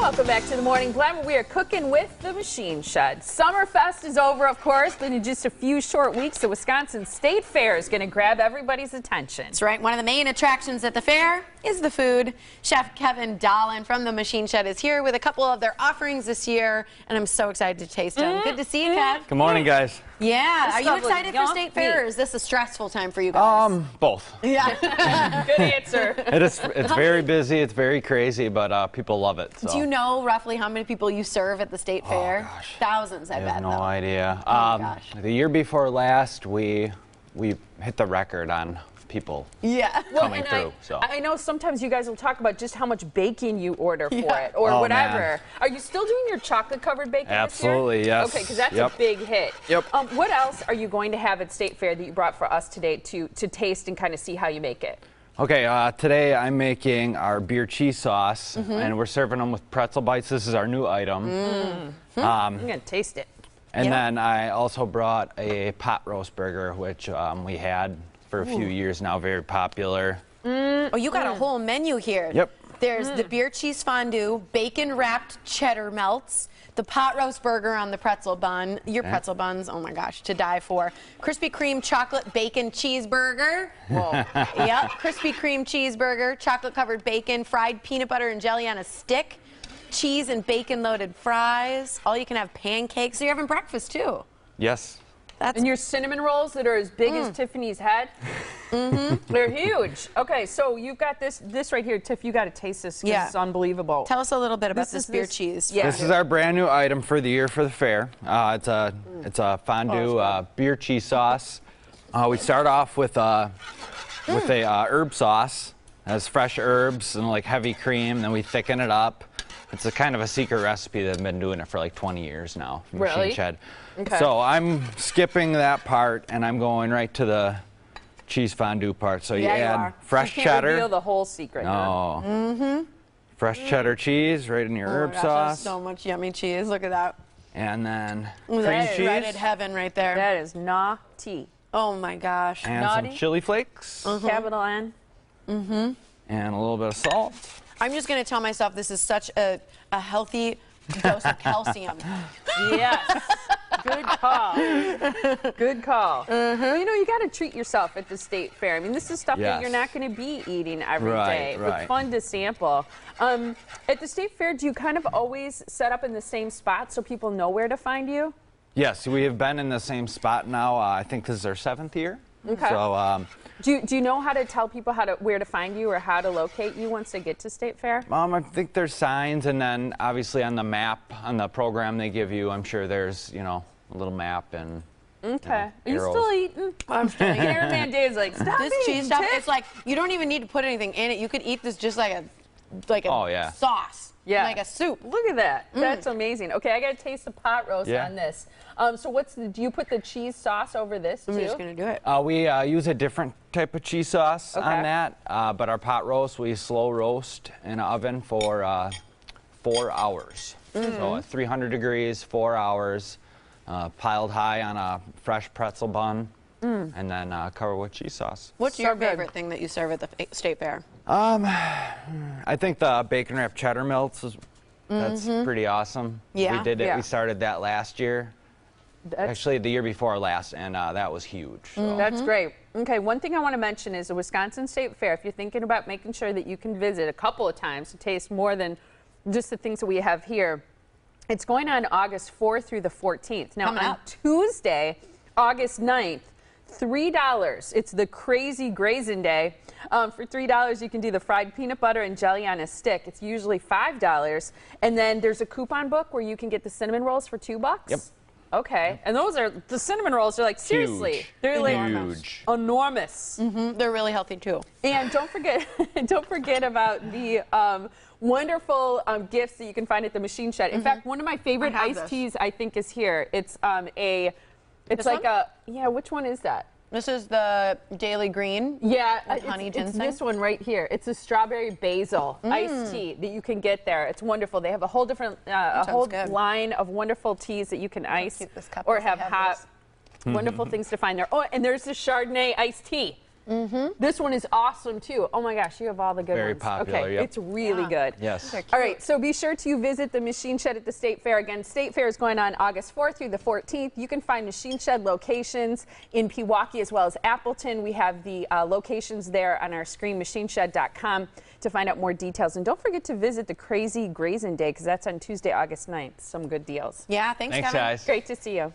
Welcome back to The Morning Blend, where we are cooking with the Machine Shed. Summerfest is over, of course, but in just a few short weeks, the Wisconsin State Fair is going to grab everybody's attention. That's right. One of the main attractions at the fair is the food. Chef Kevin Dolan from the Machine Shed is here with a couple of their offerings this year, and I'm so excited to taste them. Good to see you, Kev. Good morning, guys. Yeah. Are you excited for State Fair, or is this a stressful time for you guys? Both. Yeah. Good answer. It's very busy. It's very crazy, but people love it. So. Do you know roughly how many people you serve at the State Fair? Gosh. Thousands, I bet. I have no idea. The year before last, we hit the record on people coming through. I know sometimes you guys will talk about just how much bacon you order for it or whatever. Man. Are you still doing your chocolate-covered bacon this year? Absolutely, yes. Okay, because that's a big hit. Yep. What else are you going to have at State Fair that you brought for us today to taste and kind of see how you make it? Okay, today I'm making our beer cheese sauce, and we're serving them with pretzel bites. This is our new item. I'm going to taste it. And then I also brought a pot roast burger, which we had for a few years now, very popular. Oh, you got a whole menu here. Yep. There's the beer cheese fondue, bacon-wrapped cheddar melts, the pot roast burger on the pretzel bun, pretzel buns, oh my gosh, to die for. Krispy Kreme chocolate bacon cheeseburger. Whoa. Yep, Krispy Kreme cheeseburger, chocolate-covered bacon, fried peanut butter and jelly on a stick, cheese and bacon-loaded fries, all you can have pancakes. So you're having breakfast, too. Yes. And your cinnamon rolls that are as big as Tiffany's head, they're huge. Okay, so you've got this right here, Tiff. You got to taste this. Yeah, it's unbelievable. Tell us a little bit about this beer cheese. Yeah. This is our brand new item for the year for the fair. It's a fondue beer cheese sauce. We start off with a herb sauce. It has fresh herbs and like heavy cream. Then we thicken it up. It's a kind of a secret recipe that I've been doing it for like 20 years now. Machine Shed. Okay. So I'm skipping that part and I'm going right to the cheese fondue part. So you add fresh cheddar. You can't reveal the whole secret. No. Fresh cheddar cheese right in your herb sauce. So much yummy cheese. Look at that. And then cream cheese. Right at heaven right there. That is naughty. Oh my gosh. And some chili flakes. Capital N. And a little bit of salt. I'm just going to tell myself this is such a healthy dose of calcium. Yes. Good call. Good call. You know, you got to treat yourself at the State Fair. I mean, this is stuff that you're not going to be eating every day. But fun to sample. At the State Fair, do you kind of always set up in the same spot so people know where to find you? Yes, we have been in the same spot now. I think this is our 7th year. Okay. So, do you know how to tell people where to find you or how to locate you once they get to State Fair? I think there's signs, and then obviously on the map, on the program they give you, I'm sure there's, you know, a little map and. Okay. You know, are you still eating? I'm still eating. Airman Dave's like, stop this cheese stuff. It's like you don't even need to put anything in it. You could eat this just like a sauce. Yeah. Like a soup. Look at that. That's amazing. Okay, I got to taste the pot roast on this. So do you put the cheese sauce over this too? I'm just going to do it. We use a different type of cheese sauce on that, but our pot roast, we slow roast in an oven for 4 hours. So at 300 degrees, 4 hours, piled high on a fresh pretzel bun. And then cover with cheese sauce. What's your favorite thing that you serve at the State Fair? I think the bacon wrapped cheddar melts. That's pretty awesome. Yeah. We did it. We started that last year. Actually, the year before last, and that was huge. So. That's great. Okay, one thing I want to mention is the Wisconsin State Fair. If you're thinking about making sure that you can visit a couple of times to taste more than just the things that we have here, it's going on August 4th through the 14th. Now, on Tuesday, August 9th, $3. It's the Crazy Grazing Day. For $3, you can do the fried peanut butter and jelly on a stick. It's usually $5. And then there's a coupon book where you can get the cinnamon rolls for $2. Yep. Okay. Yep. And the cinnamon rolls are like, seriously, they're like huge. Enormous. They're really healthy too. And don't forget about the wonderful gifts that you can find at the Machine Shed. In fact, one of my favorite iced teas I think is here. It's which one is that? This is the Daily Green. Yeah, with honey ginseng. It's this one right here. It's a strawberry basil iced tea that you can get there. It's wonderful. They have a whole line of wonderful teas that you can ice or have hot. Wonderful things to find there. Oh, and there's the Chardonnay iced tea. This one is awesome, too. Oh, my gosh, you have all the good ones. Very popular, okay, yep. It's really good. Yes. All right, so be sure to visit the Machine Shed at the State Fair. Again, State Fair is going on August 4th through the 14th. You can find Machine Shed locations in Pewaukee as well as Appleton. We have the locations there on our screen, machineshed.com, to find out more details. And don't forget to visit the Crazy Grazing Day, because that's on Tuesday, August 9th. Some good deals. Yeah, thanks, Kevin. Guys. Great to see you.